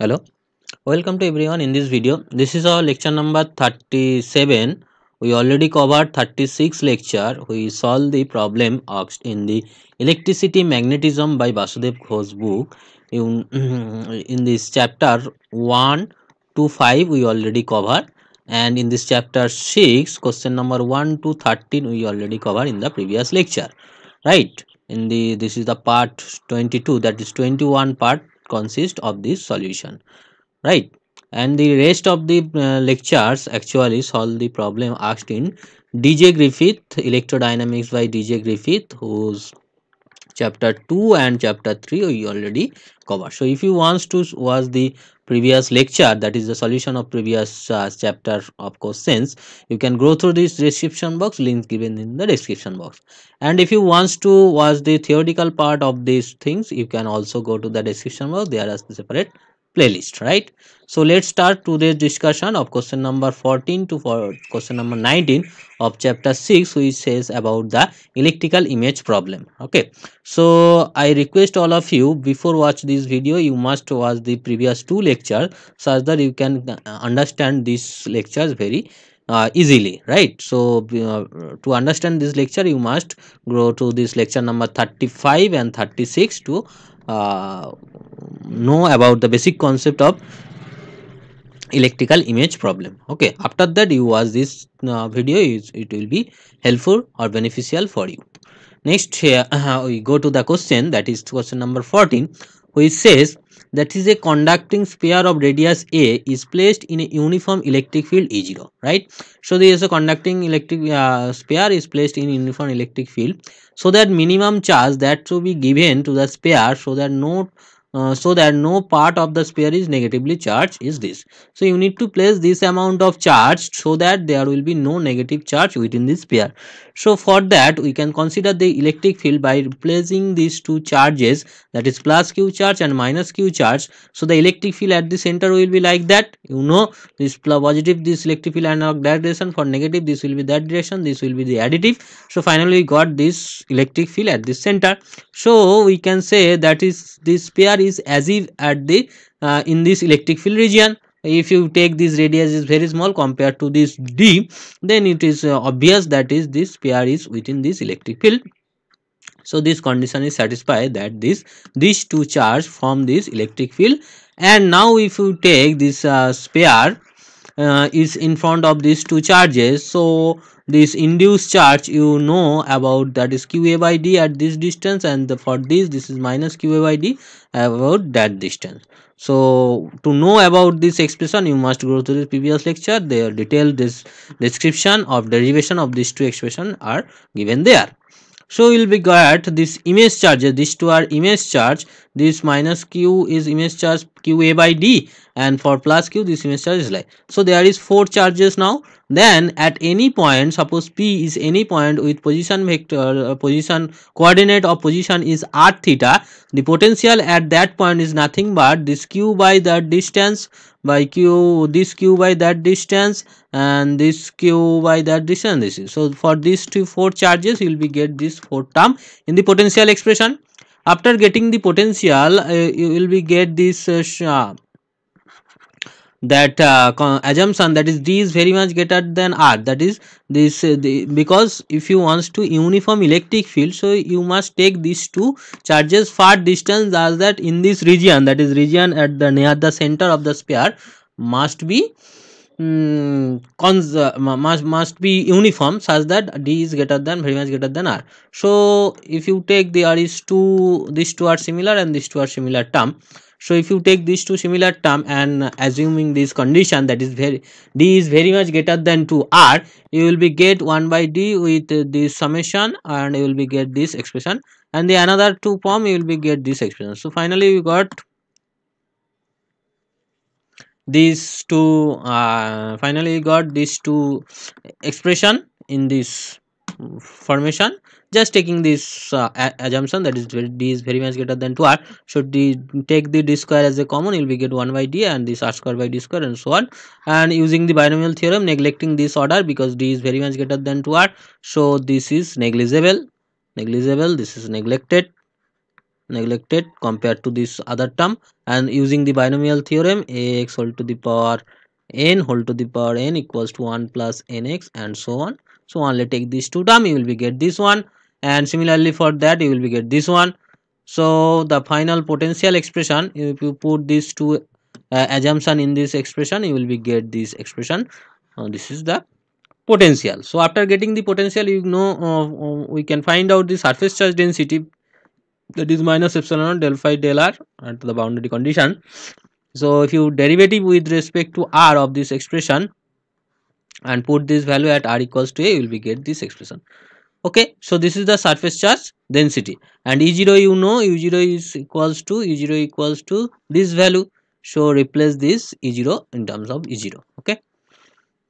Hello, welcome to everyone. In this video, this is our lecture number 37. We already covered 36 lecture. We solved the problem asked in the Electricity Magnetism by Basudev Ghosh book. In this chapter 1 to 5 we already covered, and in this chapter 6 question number 1 to 13 we already covered in the previous lecture, right? In the this is the part 22, that is 21 part consist of this solution, right? And the rest of the lectures actually solve the problem asked in D.J. Griffith, Electrodynamics by D.J. Griffith, whose chapter 2 and chapter 3 we already covered. So if you want to watch the previous lecture, that is the solution of previous chapter of questions, you can go through this description box, links given in the description box. And if you want to watch the theoretical part of these things, you can also go to the description box, there is the separate playlist, right? So let's start today's discussion of question number 14 to question number 19 of chapter 6, which says about the electrical image problem. Okay, so I request all of you, before watch this video you must watch the previous two lectures such that you can understand these lectures very easily, right? So to understand this lecture you must go to this lecture number 35 and 36 to know about the basic concept of electrical image problem. Okay, after that you watch this video, it will be helpful or beneficial for you. Next here we go to the question, that is question number 14, which says that is a conducting sphere of radius A is placed in a uniform electric field E0, right? So there is a conducting electric sphere is placed in uniform electric field, so that minimum charge that should be given to the sphere, so that no part of the sphere is negatively charged is this. So you need to place this amount of charge so that there will be no negative charge within this sphere. So for that we can consider the electric field by replacing these two charges, that is plus Q charge and minus Q charge. So the electric field at the center will be like that, you know, this positive this electric field analog that direction, for negative this will be that direction, this will be the additive. So finally we got this electric field at the center. So we can say that is this sphere is as if at the in this electric field region. If you take this radius is very small compared to this D, then it is obvious that is this sphere is within this electric field. So this condition is satisfied that these two charge form this electric field. And now if you take this sphere is in front of these two charges, so this induced charge you know about, that is qa by d at this distance, and for this is minus qa by d about that distance. So to know about this expression you must go to the previous lecture, there detailed this description of derivation of these two expressions are given there. So we will be got this image charges, these two are image charge, this minus q is image charge qa by d, and for plus q this image charge is like. So there is four charges now. Then at any point, suppose P is any point with position vector position coordinate or position is r theta, the potential at that point is nothing but this q by that distance by q, this q by that distance, and this q by that distance this is. So for these four charges you will be get this fourth term in the potential expression. After getting the potential you will be get this assumption that is D is very much greater than R, that is this because if you want to uniform electric field, so you must take these two charges far distance, as that in this region, that is region at the near the center of the sphere must be must be uniform, such that D is greater than very much greater than R. So if you take the R is 2, these two are similar and these two are similar term. So if you take these two similar term and assuming this condition, that is very D is very much greater than 2R, you will be get 1 by D with this summation, and you will be get this expression, and the another two form you will be get this expression. So finally you got these two expression in this formation, just taking this assumption that is D is very much greater than 2R. So D, take the D square as a common, you will be get 1 by D and this R square by D square and so on. And using the binomial theorem, neglecting this order because D is very much greater than 2R, so this is negligible, this is neglected. neglected compared to this other term, and using the binomial theorem ax whole to the power n whole to the power n equals to 1 plus nx and so on. So only take these two terms, you will be get this one, and similarly for that you will be get this one. So the final potential expression, if you put these two assumption in this expression, you will be get this expression. This is the potential. So after getting the potential, you know, we can find out the surface charge density, that is minus epsilon naught del phi del r at the boundary condition. So if you derivative with respect to r of this expression and put this value at r equals to a, you will be get this expression. Okay, so this is the surface charge density, and E0, you know, U0 is equals to this value. So replace this E0 in terms of E0. Okay,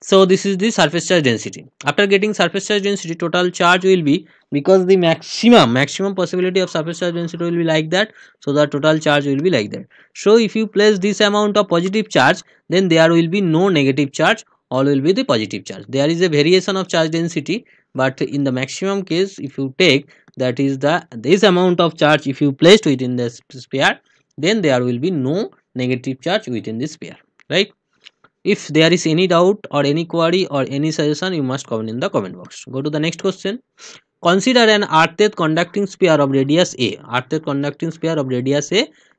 so this is the surface charge density. After getting surface charge density, total charge will be, because the maximum possibility of surface charge density will be like that, so the total charge will be like that. So if you place this amount of positive charge, then there will be no negative charge, all will be the positive charge. There is a variation of charge density, but in the maximum case, if you take, that is the this amount of charge, if you placed within the sphere, then there will be no negative charge within the sphere, right? If there is any doubt or any query or any suggestion, you must comment in the comment box. Go to the next question. Consider an earth conducting sphere of radius a,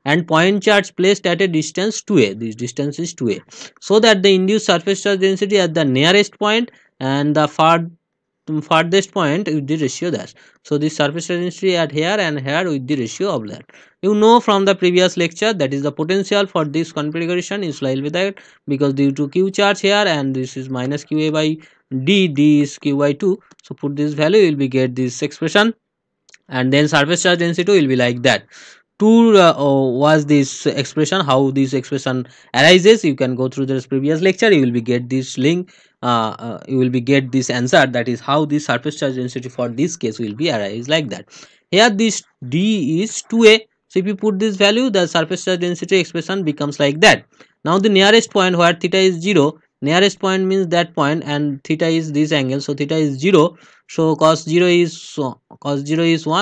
and point charge placed at a distance 2a. This distance is 2a, so that the induced surface charge density at the nearest point and the farthest point with the ratio dash. So this surface charge density at here and here with the ratio of that. You know from the previous lecture, that is the potential for this configuration is like with that, because due to q charge here, and this is minus qa by d, d is q by 2. So put this value, you will be get this expression, and then surface charge density will be like that. To was this expression, how this expression arises, you can go through this previous lecture, you will be get this link, you will be get this answer, that is how this surface charge density for this case will be arise like that. Here this d is 2a, so if you put this value, the surface charge density expression becomes like that. Now the nearest point, where theta is 0, nearest point means that point, and theta is this angle, so theta is 0, so cos 0 is 1,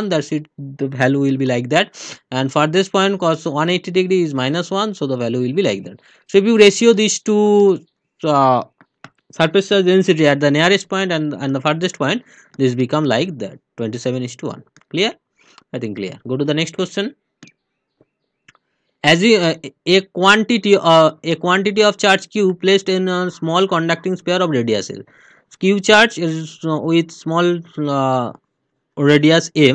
that's it, the value will be like that. And farthest point, cos 180 degree is minus 1, so the value will be like that. So if you ratio these two surface charge density at the nearest point and the farthest point, this become like that, 27:1. Clear? I think clear. Go to the next question. As a quantity of charge q placed in a small conducting sphere of radius L. Q charge is with small radius a.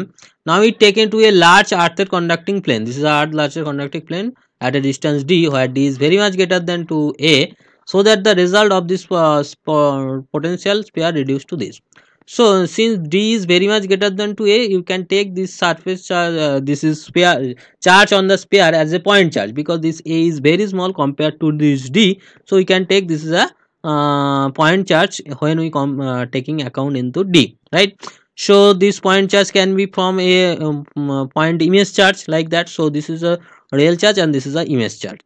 Now it taken to a large earth conducting plane. This is a large conducting plane at a distance d, where d is very much greater than 2a, so that the result of this potential sphere reduced to this. So since d is very much greater than 2a, you can take this surface charge, this is sphere charge on the sphere as a point charge, because this a is very small compared to this d. So we can take this is a point charge when we come taking account into d, right? So this point charge can be from a point image charge like that. So this is a real charge and this is a image charge.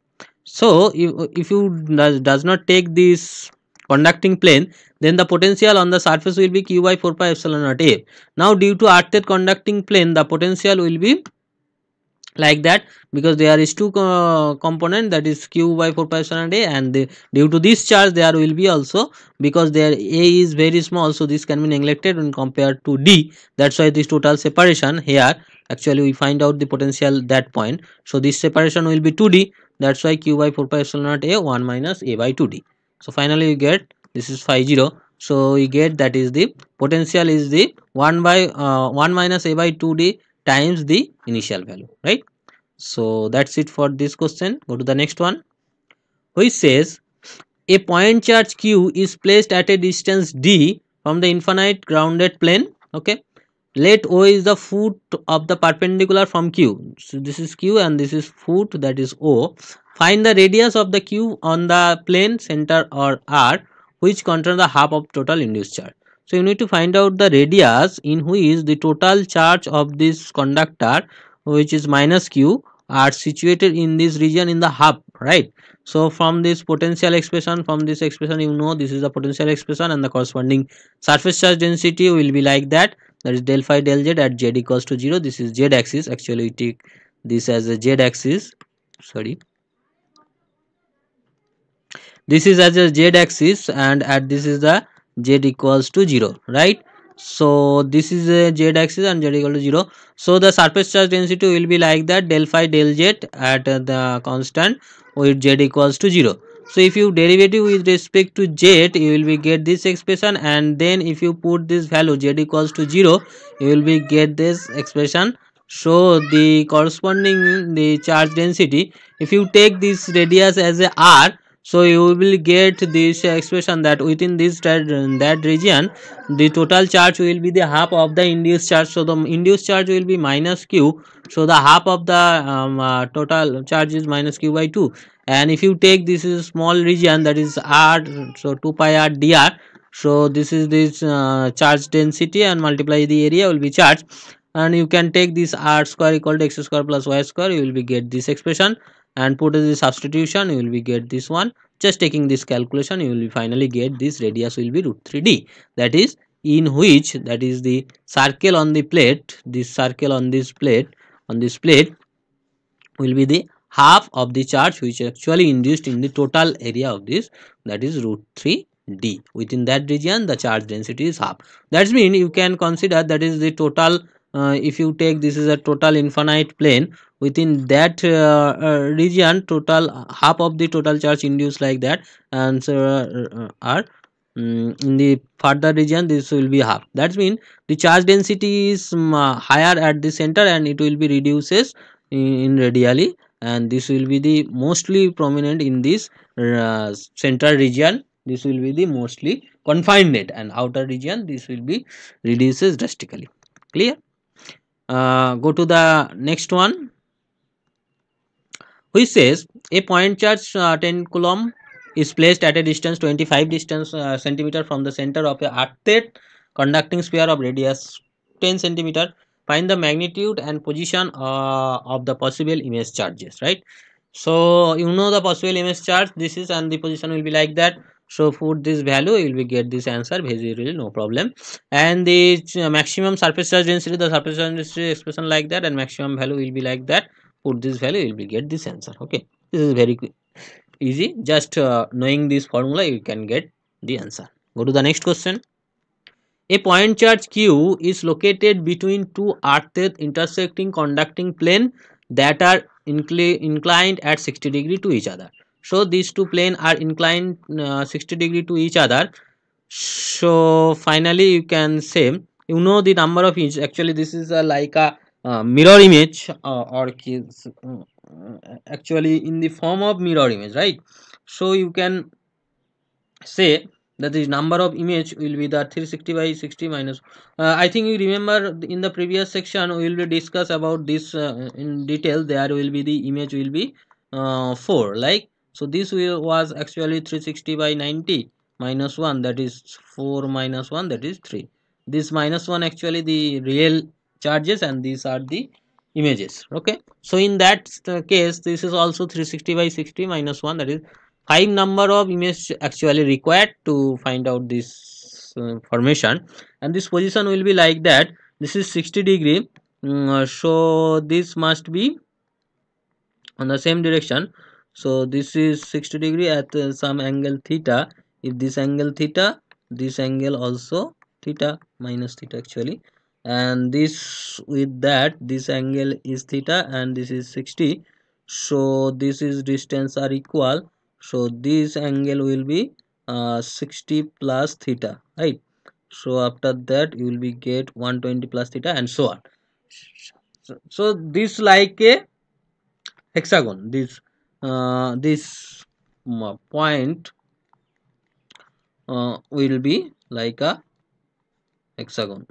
So if you does not take this conducting plane, then the potential on the surface will be q by 4 pi epsilon naught a. Now due to earth conducting plane, the potential will be like that, because there is two component, that is q by 4 pi epsilon naught a, and due to this charge there will be also, because there a is very small, so this can be neglected when compared to d. That's why this total separation here, actually we find out the potential that point, so this separation will be 2d. That's why q by 4 pi epsilon naught a 1 minus a by 2d. So finally you get this is phi 0. So we get that is the potential is the 1 by 1 minus a by 2d times the initial value, right? So that's it for this question. Go to the next one, which says a point charge q is placed at a distance d from the infinite grounded plane. Okay, let o is the foot of the perpendicular from q. So this is q and this is foot, that is o. Find the radius of the q on the plane center or r, which contains the half of total induced charge. So you need to find out the radius in which the total charge of this conductor, which is minus q, are situated in this region in the half, right? So from this potential expression, you know this is the potential expression, and the corresponding surface charge density will be like that. that is del phi del z at z equals to 0. This is z axis. Actually we take this as a z axis, sorry, this is as a z axis, and at this is the z equals to 0, right? So this is a z axis and z equal to 0. So the surface charge density will be like that, del phi del z at the constant with z equals to 0. So if you derivative with respect to z, you will be get this expression, and then if you put this value z equals to 0, you will be get this expression. So the corresponding the charge density, if you take this radius as a r, so you will get this expression that within this that region the total charge will be the half of the induced charge. So the induced charge will be minus q, so the half of the total charge is minus q by 2. And if you take this is small region, that is r, so 2 pi r dr, so this is this charge density, and multiply the area will be charge, and you can take this r square equal to x square plus y square, you will be get this expression, and put as a substitution, you will be get this one. Just taking this calculation, you will be finally get this radius will be root 3d, that is in which, that is the circle on the plate, this circle on this plate, on this plate will be the half of the charge which actually induced in the total area of this, that is root 3d. Within that region the charge density is half. That means you can consider that is the total, if you take this is a total infinite plane, within that region total half of the total charge induced like that, and so in the further region this will be half. That means the charge density is higher at the center, and it will be reduces in radially, and this will be the mostly prominent in this center region. This will be the mostly confined, and outer region this will be reduces drastically. Clear? Go to the next one, which says a point charge 10 coulomb is placed at a distance 25 centimeter from the center of a earth conducting sphere of radius 10 centimeter. Find the magnitude and position of the possible image charges, right? So you know the possible image charge this is, and the position will be like that. So put this value, you will get this answer very really no problem. And the maximum surface charge density, the surface charge density expression like that, and maximum value will be like that. Put this value, you will get this answer. Okay, this is very easy. Just knowing this formula, you can get the answer. Go to the next question. A point charge q is located between two earth intersecting conducting plane that are inclined at 60 degree to each other. So these two planes are inclined 60 degree to each other. So finally you can say, you know the number of inches, actually this is like a mirror image, or actually in the form of mirror image, right? So you can say that the number of image will be the 360 by 60 minus I think you remember in the previous section we will discuss about this in detail. There will be the image will be 4, like so this was actually 360 by 90 minus 1, that is 4 minus 1, that is 3. This minus 1 actually the real charges, and these are the images. Okay, so in that case this is also 360 by 60 minus 1, that is 5 number of image actually required to find out this formation. And this position will be like that, this is 60 degree, so this must be on the same direction. So this is 60 degree at some angle theta. If this angle theta, this angle also theta, minus theta actually, and this with that this angle is theta, and this is 60, so this is distance are equal. So this angle will be 60 plus theta, right? So after that you will be get 120 plus theta, and so on. So this like a hexagon, this this point will be like a hexagon,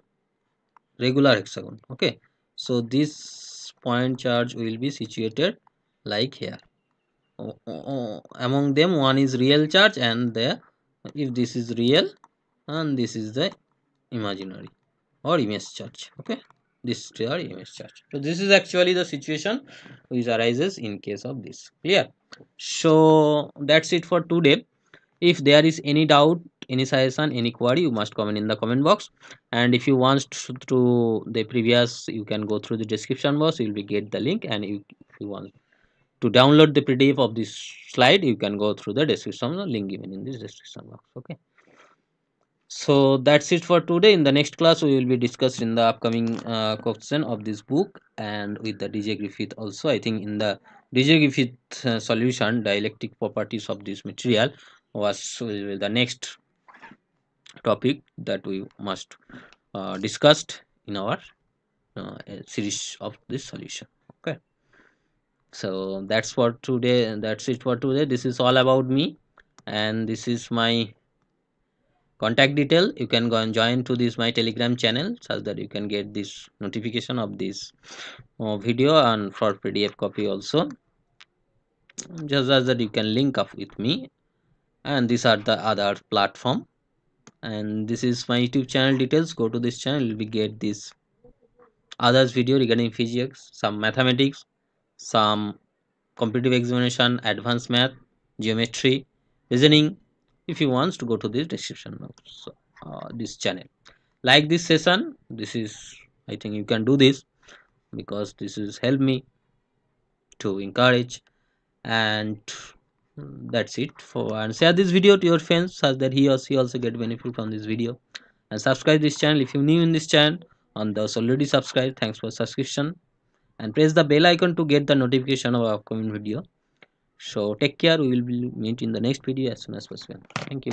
regular hexagon. Okay, so this point charge will be situated like here. Among them one is real charge, and the if this is real and this is the imaginary or image charge. Okay, this are image charge. So this is actually the situation which arises in case of this. Clear? So that's it for today. If there is any doubt, any suggestion, any query, you must comment in the comment box. And if you want to the previous, you can go through the description box, you will get the link. And if you want to download the PDF of this slide, you can go through the description link given in this description box. Okay, so that's it for today. In the next class, we will be discussed in the upcoming question of this book, and with the D.J. Griffith also. I think in the D.J. Griffith solution, dielectric properties of this material was the next topic that we must discuss in our series of this solution. Okay, so that's for today, and that's it for today. This is all about me, and this is my contact detail. You can go and join to this my Telegram channel, such that you can get this notification of this video, and for PDF copy also, just as that you can link up with me. And these are the other platform, and this is my YouTube channel details. Go to this channel, you will get this others video regarding physics, some mathematics, some competitive examination, advanced math, geometry, reasoning. If you want to go to this description box, this channel, like this session. This is, I think you can do this, because this is help me to encourage. And that's it for, and share this video to your friends, such that he or she also get benefit from this video. And subscribe this channel if you new in this channel, on those already subscribed, thanks for subscription. And press the bell icon to get the notification of our upcoming video. So take care, we will meet in the next video as soon as possible. Thank you.